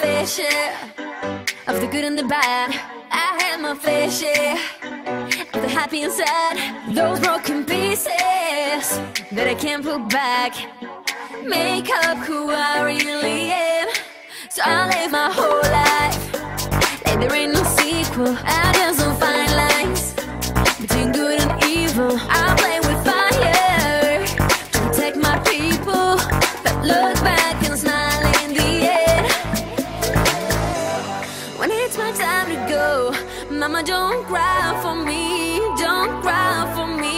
Fair share of the good and the bad. I had my fair share of the happy and sad. Those broken pieces that I can't put back make up who I really am. So I live my whole life like there ain't no sequel. I just don't find lines between good and evil. I play with fire to protect my people, but look back and smile in the end. When it's my time to go, mama, don't cry for me, don't cry for me,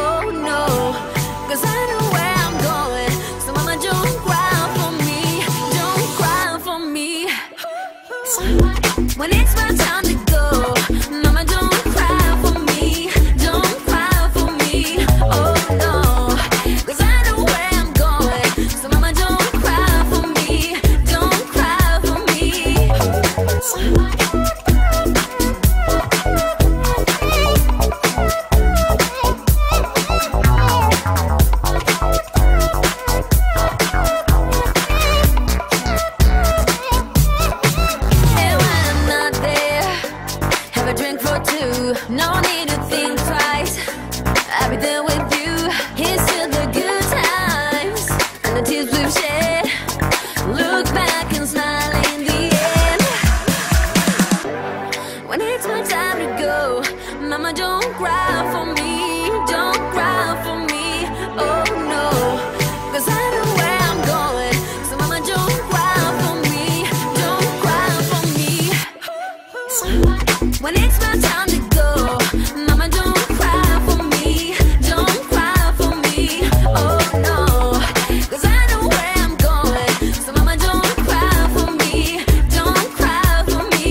oh no, 'cause I know where I'm going, so mama, don't cry for me, don't cry for me. When it's my time to go, mama, don't cry for me, don't cry for me, oh no. No need to think twice, I'll be there with you. Here's to the good times and the tears we've shed. Look back and smile in the end. When it's my time to go, mama, don't cry for me, don't cry for me, oh no, 'cause I know where I'm going, so mama, don't cry for me, don't cry for me. When it's my time to go, mama, don't cry for me, don't cry for me, oh no, 'cause I know where I'm going, so mama, don't cry for me, don't cry for me.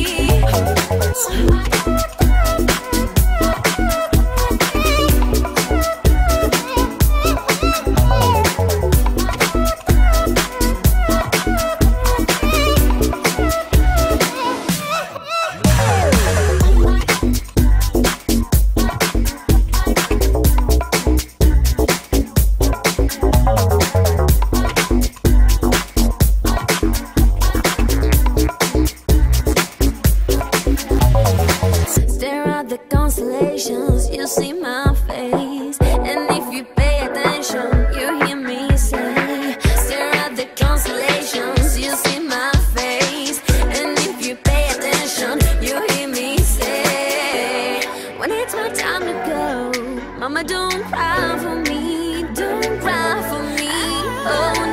You see my face, and if you pay attention, you hear me say, stare at the constellations. You see my face, and if you pay attention, you hear me say, when it's my time to go, mama, don't cry for me, don't cry for me, oh.